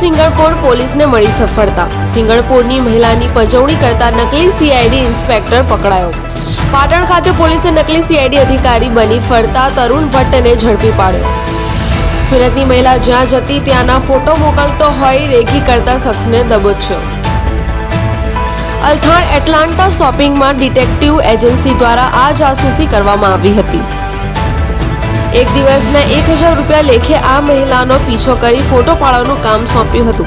સિંગણકોટ પોલીસને મળી સફળતા। સિંગણકોટની મહિલાની પજવણી કરતા નકલી CID ઇન્સ્પેક્ટર પકડાયો। પાટણ ખાતે પોલીસે નકલી CID અધિકારી બની ફરતા તરુણ ભટ્ટને ઝડપી પાડ્યો। સુરતની મહિલા જ્યાં જતી ત્યાંના ફોટો મોકલતો હોય રેકી કરતા શખ્સને દબોચ્યો। અલથાણ એટલાન્ટા શોપિંગમાં ડિટેક્ટિવ એજન્સી દ્વારા આ જાસૂસી કરવામાં આવી હતી। एक दिवस में 1000 रूपया लेखे आ महिला नो पीछो करी फोटो पाड़वानु काम सौंप्यु हतु।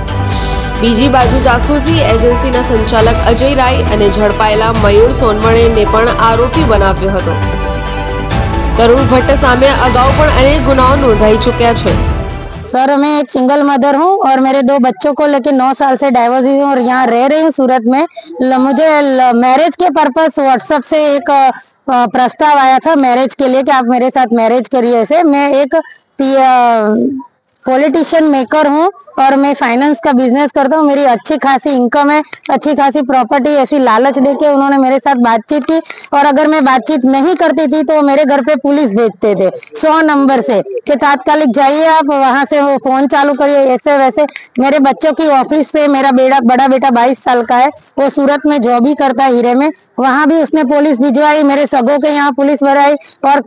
बीजी बाजू जासूसी एजेंसी ना संचालक अजय राय अने झड़पायेला मयूर सोनवणे ने पण आरोपी बनाव्यो हतो। तरुण भट्ट सामे अगाऊ पण अनेक गुनाओ नोंधाई चुक्या छे। सर, मैं एक सिंगल मदर हूँ और मेरे 2 बच्चों को लेके 9 साल से डाइवर्स हुई हूँ और यहाँ रह रही हूँ सूरत में। मुझे मैरिज के पर्पस व्हाट्सएप से एक प्रस्ताव आया था मैरिज के लिए कि आप मेरे साथ मैरिज करिए। ऐसे मैं एक पॉलिटिशियन मेकर हूँ और मैं फाइनेंस का बिजनेस करता हूँ। मेरी अच्छी खासी इनकम है, अच्छी खासी प्रॉपर्टी। ऐसी लालच देके उन्होंने मेरे साथ बातचीत की और अगर मैं बातचीत नहीं करती थी तो मेरे घर पे पुलिस भेजते थे 100 नंबर से कि तात्कालिक जाइए आप, वहाँ से वो फोन चालू करिए। ऐसे वैसे मेरे बच्चों की ऑफिस पे मेरा बड़ा बेटा 22 साल का है, वो सूरत में जॉब ही करता है हीरे में, वहाँ भी उसने पुलिस भिजवाई। मेरे सगों के यहाँ पुलिस भराई और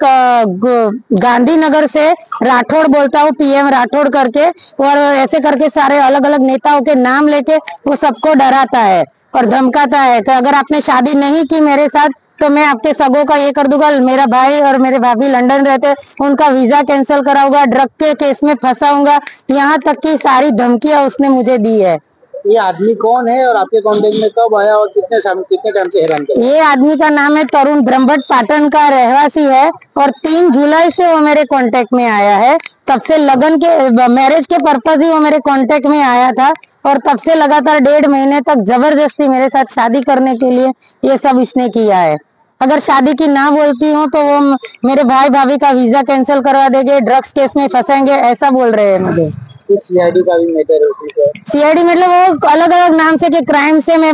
गांधीनगर से राठौड़ बोलता हूँ, PM राठौड़ करके, और ऐसे करके सारे अलग अलग नेताओं के नाम लेके वो सबको डराता है और धमकाता है कि अगर आपने शादी नहीं की मेरे साथ तो मैं आपके सगों का ये कर दूंगा। मेरा भाई और मेरे भाभी लंदन रहते, उनका वीजा कैंसिल कराऊंगा, ड्रग के केस में फंसाऊंगा, यहाँ तक की सारी धमकियां उसने मुझे दी है। ये आदमी कौन है और आपके कांटेक्ट में कब आया और कितने टाइम से हैरान कर? ये आदमी का नाम है तरुण भट्ट, पाटन का रहवासी है और 3 जुलाई से वो मेरे कांटेक्ट में आया है। तब से लगन के मैरिज के पर्पस ही वो मेरे कांटेक्ट में आया था और तब से लगातार 1.5 महीने तक जबरदस्ती मेरे साथ शादी करने के लिए ये सब इसने किया है। अगर शादी की ना बोलती हूँ तो वो मेरे भाई भाभी का वीजा कैंसिल करवा देंगे, ड्रग्स केस में फंसेंगे, ऐसा बोल रहे हैं मुझे। CID का भी मैटर है। CID मतलब वो अलग अलग नाम से कि क्राइम से मैं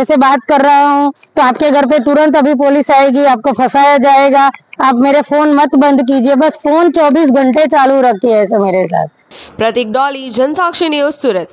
ऐसे बात कर रहा हूँ तो आपके घर पे तुरंत अभी पुलिस आएगी, आपको फंसाया जाएगा, आप मेरे फोन मत बंद कीजिए, बस फोन 24 घंटे चालू रखिए, ऐसे मेरे साथ। प्रतीक डौली, जनसाक्षी न्यूज, सूरत।